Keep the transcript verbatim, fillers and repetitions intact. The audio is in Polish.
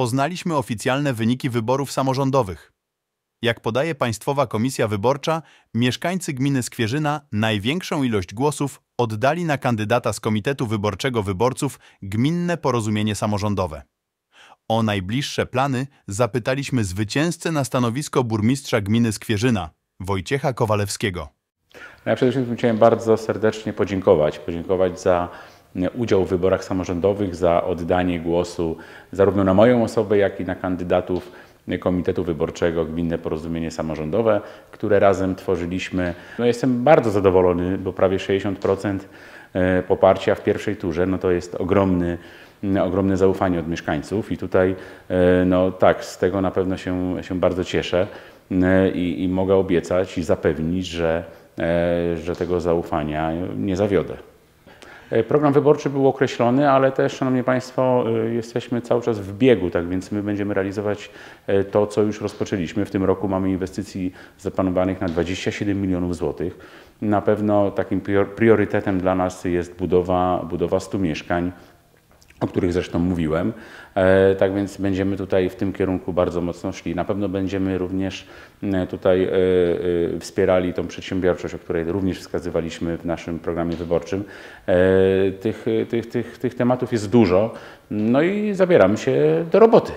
poznaliśmy oficjalne wyniki wyborów samorządowych. Jak podaje Państwowa Komisja Wyborcza, mieszkańcy gminy Skwierzyna największą ilość głosów oddali na kandydata z Komitetu Wyborczego Wyborców Gminne Porozumienie Samorządowe. O najbliższe plany zapytaliśmy zwycięzcę na stanowisko burmistrza gminy Skwierzyna, Wojciecha Kowalewskiego. Ja przede wszystkim chciałem bardzo serdecznie podziękować, podziękować za udział w wyborach samorządowych, za oddanie głosu zarówno na moją osobę, jak i na kandydatów Komitetu Wyborczego Gminne Porozumienie Samorządowe, które razem tworzyliśmy. No, jestem bardzo zadowolony, bo prawie sześćdziesiąt procent poparcia w pierwszej turze, no to jest ogromny, ogromne zaufanie od mieszkańców i tutaj no tak, z tego na pewno się, się bardzo cieszę i, i mogę obiecać i zapewnić, że, że tego zaufania nie zawiodę. Program wyborczy był określony, ale też, Szanowni Państwo, jesteśmy cały czas w biegu, tak więc my będziemy realizować to, co już rozpoczęliśmy. W tym roku mamy inwestycji zaplanowanych na dwadzieścia siedem milionów złotych. Na pewno takim priorytetem dla nas jest budowa, budowa stu mieszkań, o których zresztą mówiłem. Tak więc będziemy tutaj w tym kierunku bardzo mocno szli. Na pewno będziemy również tutaj wspierali tą przedsiębiorczość, o której również wskazywaliśmy w naszym programie wyborczym. Tych, tych, tych, tych tematów jest dużo, no i zabieramy się do roboty.